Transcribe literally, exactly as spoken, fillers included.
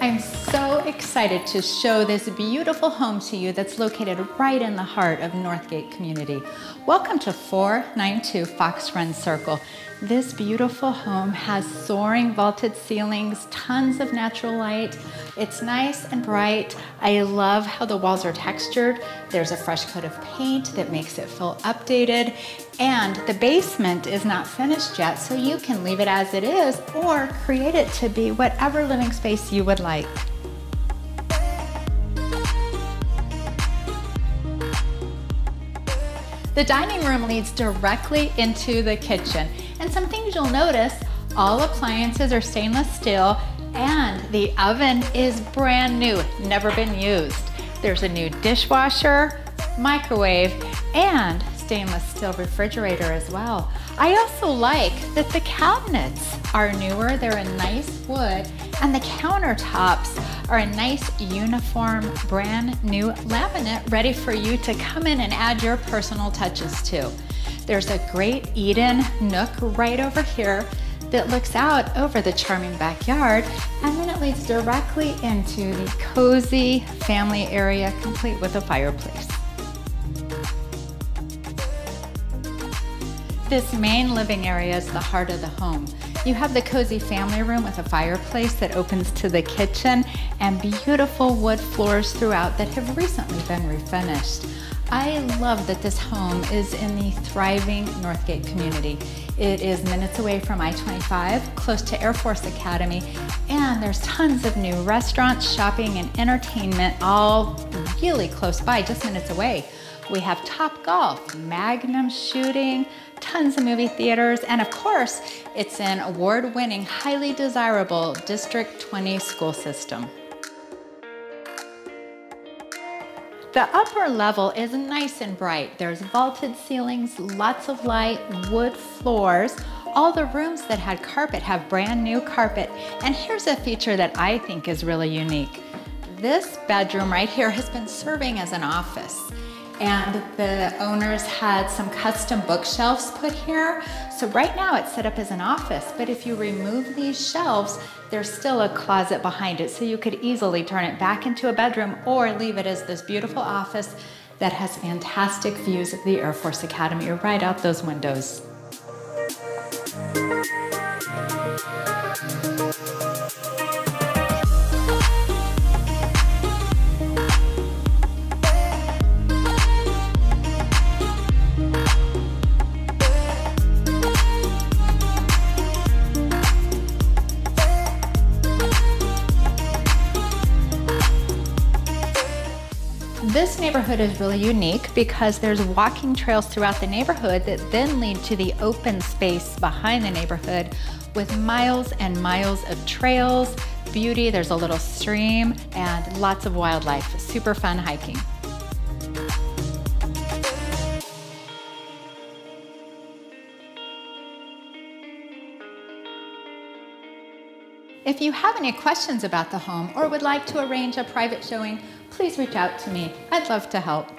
I'm so excited to show this beautiful home to you that's located right in the heart of Northgate Community. Welcome to four ninety-two Fox Run Circle. This beautiful home has soaring vaulted ceilings, tons of natural light. It's nice and bright. I love how the walls are textured. There's a fresh coat of paint that makes it feel updated. And the basement is not finished yet, so you can leave it as it is or create it to be whatever living space you would like. The dining room leads directly into the kitchen. And some things you'll notice, all appliances are stainless steel and the oven is brand new, never been used. There's a new dishwasher, microwave, and stainless steel refrigerator as well. I also like that the cabinets are newer, they're in nice wood, and the countertops are a nice uniform, brand new laminate ready for you to come in and add your personal touches to. There's a great eat-in nook right over here that looks out over the charming backyard, and then it leads directly into the cozy family area complete with a fireplace. This main living area is the heart of the home. You have the cozy family room with a fireplace that opens to the kitchen and beautiful wood floors throughout that have recently been refinished. I love that this home is in the thriving Northgate community. It is minutes away from I twenty-five, close to Air Force Academy, and there's tons of new restaurants, shopping, and entertainment all really close by, just minutes away. We have Top Golf, Magnum Shooting, tons of movie theaters, and of course, it's an award-winning, highly desirable District twenty school system. The upper level is nice and bright. There's vaulted ceilings, lots of light, wood floors. All the rooms that had carpet have brand new carpet. And here's a feature that I think is really unique. This bedroom right here has been serving as an office. And the owners had some custom bookshelves put here. So right now it's set up as an office, but if you remove these shelves, there's still a closet behind it. So you could easily turn it back into a bedroom or leave it as this beautiful office that has fantastic views of the Air Force Academy right out those windows. This neighborhood is really unique because there's walking trails throughout the neighborhood that then lead to the open space behind the neighborhood with miles and miles of trails, beauty, there's a little stream, and lots of wildlife. Super fun hiking. If you have any questions about the home or would like to arrange a private showing, please reach out to me. I'd love to help.